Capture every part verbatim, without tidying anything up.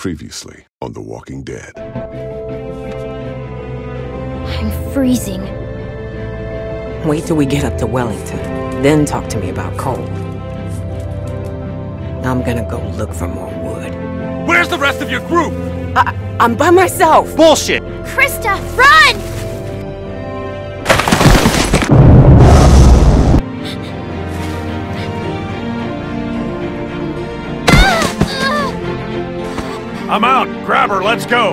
Previously on The Walking Dead. I'm freezing. Wait till we get up to Wellington, then talk to me about cold. I'm gonna go look for more wood. Where's the rest of your group? I I'm by myself. Bullshit! Krista, run! I'm out! Grab her, let's go!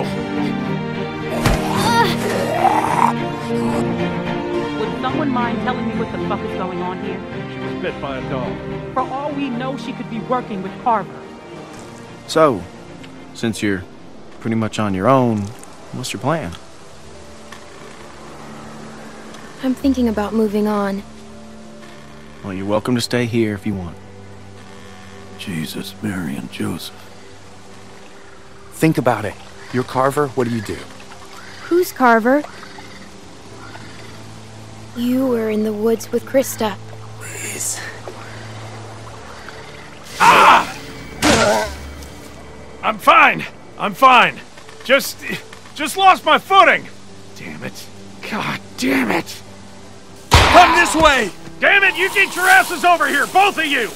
Would someone mind telling me what the fuck is going on here? She was bit by a dog. For all we know, she could be working with Carver. So, since you're pretty much on your own, what's your plan? I'm thinking about moving on. Well, you're welcome to stay here if you want. Jesus, Mary, and Joseph. Think about it. You're Carver, what do you do? Who's Carver? You were in the woods with Krista. Please. Ah! I'm fine. I'm fine. Just... just lost my footing. Damn it. God damn it. Come this way! Damn it, you get your asses over here, both of you!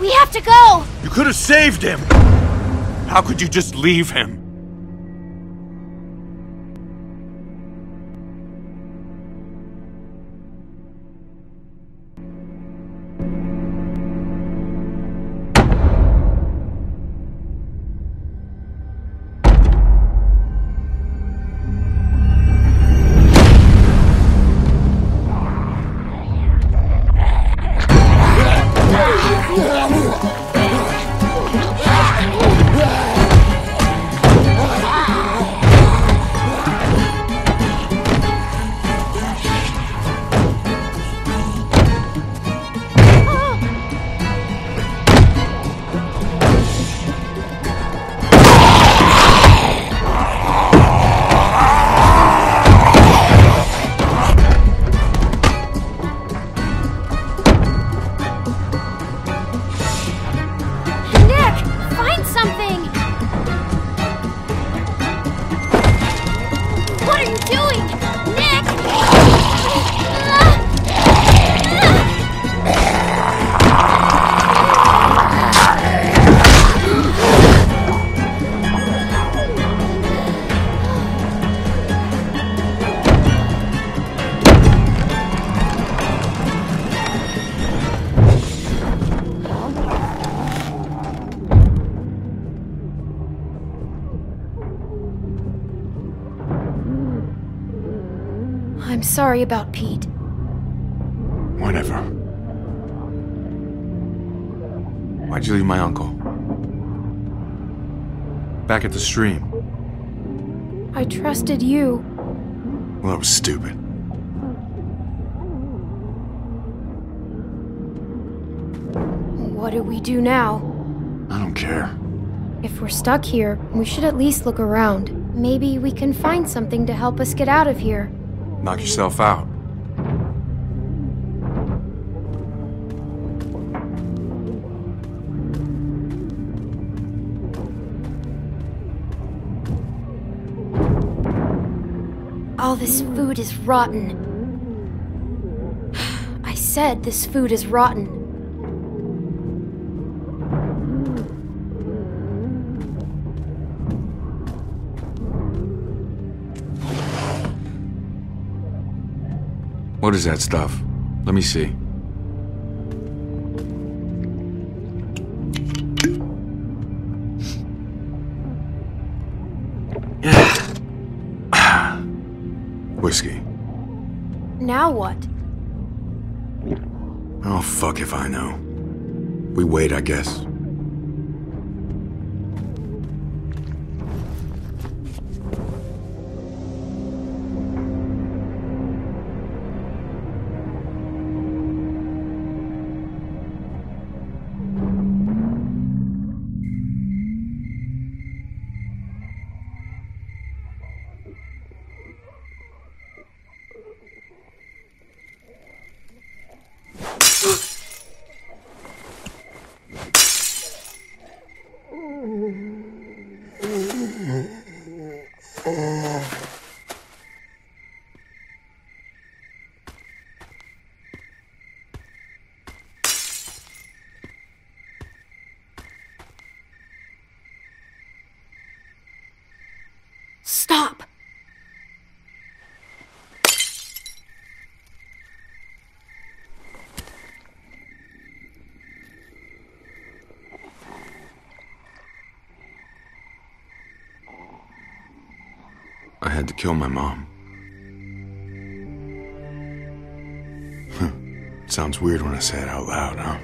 We have to go! You could have saved him! How could you just leave him? I'm sorry about Pete. Whatever. Why'd you leave my uncle? Back at the stream. I trusted you. Well, that was stupid. What do we do now? I don't care. If we're stuck here, we should at least look around. Maybe we can find something to help us get out of here. Knock yourself out. All this food is rotten. I said this food is rotten. What is that stuff? Let me see. Whiskey. Now what? Oh, fuck if I know. We wait, I guess. had to kill my mom. Huh. Sounds weird when I say it out loud, huh?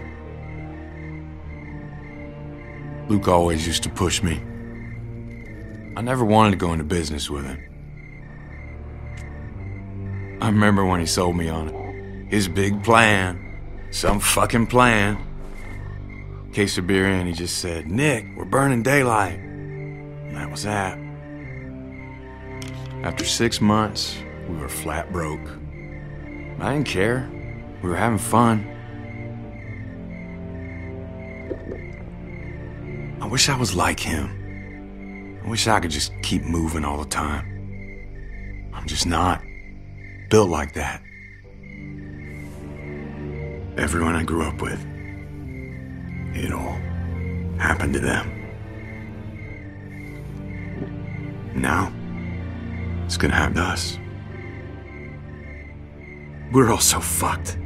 Luke always used to push me. I never wanted to go into business with him. I remember when he sold me on it. His big plan. Some fucking plan. Case of beer in, he just said, "Nick, we're burning daylight." And that was that. After six months, we were flat broke. I didn't care. We were having fun. I wish I was like him. I wish I could just keep moving all the time. I'm just not built like that. Everyone I grew up with, it all happened to them. Now, it's gonna happen to us. We're all so fucked.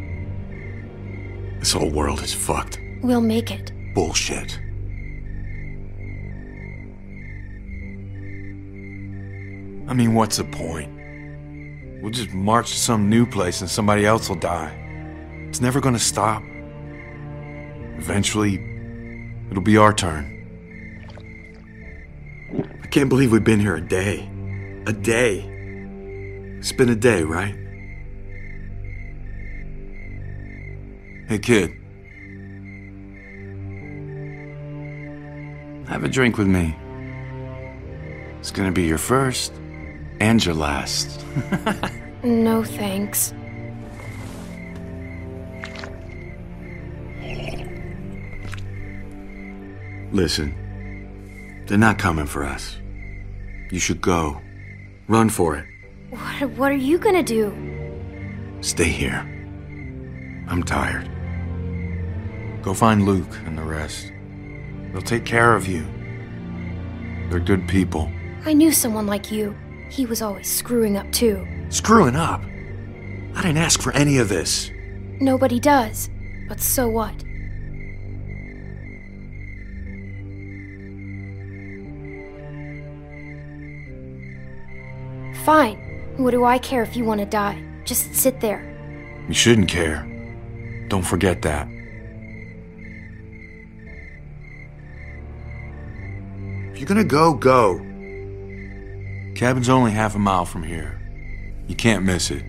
This whole world is fucked. We'll make it. Bullshit. I mean, what's the point? We'll just march to some new place and somebody else will die. It's never gonna stop. Eventually, it'll be our turn. I can't believe we've been here a day. A day. It's been a day, right? Hey, kid. Have a drink with me. It's gonna be your first. And your last. No thanks. Listen, they're not coming for us. You should go. Run for it. What, what are you gonna do? Stay here. I'm tired. Go find Luke and the rest. They'll take care of you. They're good people. I knew someone like you. He was always screwing up, too. Screwing up? I didn't ask for any of this. Nobody does, but so what? Fine. What do I care if you want to die? Just sit there. You shouldn't care. Don't forget that. If you're gonna go, go. Cabin's only half a mile from here. You can't miss it.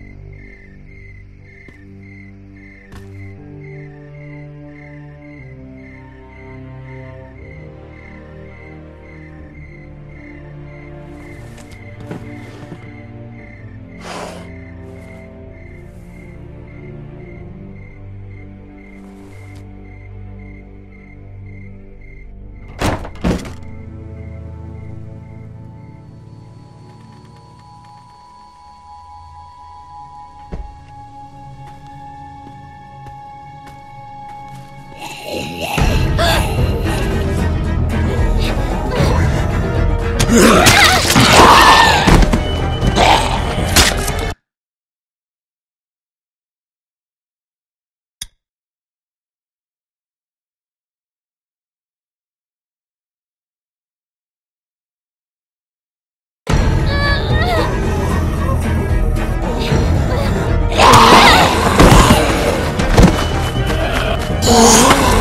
Oh!